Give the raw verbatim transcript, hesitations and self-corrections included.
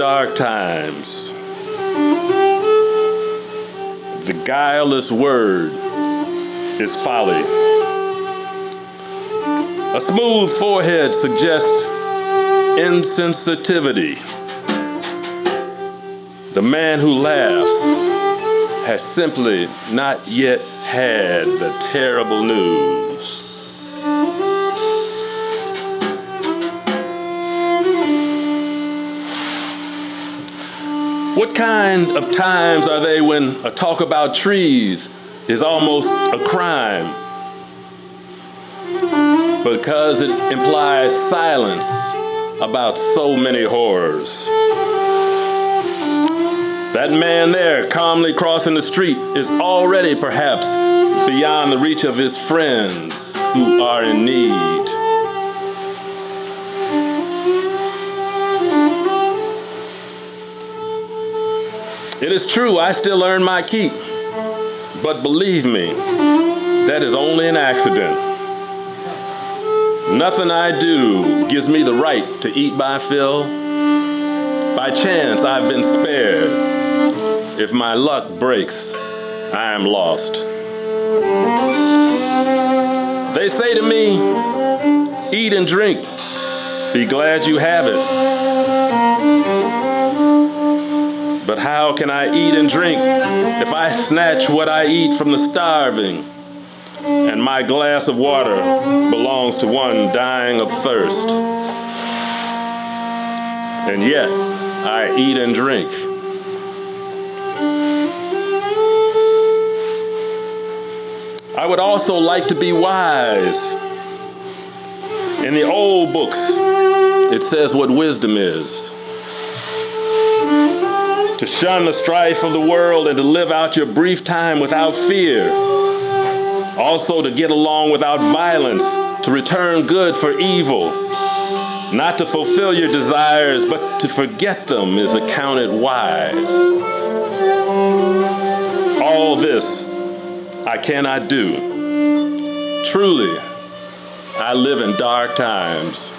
dark times. The guileless word is folly. A smooth forehead suggests insensitivity. The man who laughs has simply not yet had the terrible news. What kind of times are they when a talk about trees is almost a crime? Because it implies silence about so many horrors. That man there calmly crossing the street is already perhaps beyond the reach of his friends who are in need. It is true, I still earn my keep, but believe me, that is only an accident. Nothing I do gives me the right to eat my fill. By chance, I've been spared. If my luck breaks, I am lost. They say to me, eat and drink, be glad you have it. But how can I eat and drink if I snatch what I eat from the starving and my glass of water belongs to one dying of thirst? And yet, I eat and drink. I would also like to be wise. In the old books, it says what wisdom is. To shun the strife of the world and to live out your brief time without fear. Also to get along without violence, to return good for evil. Not to fulfill your desires, but to forget them is accounted wise. All this I cannot do. Truly, I live in dark times.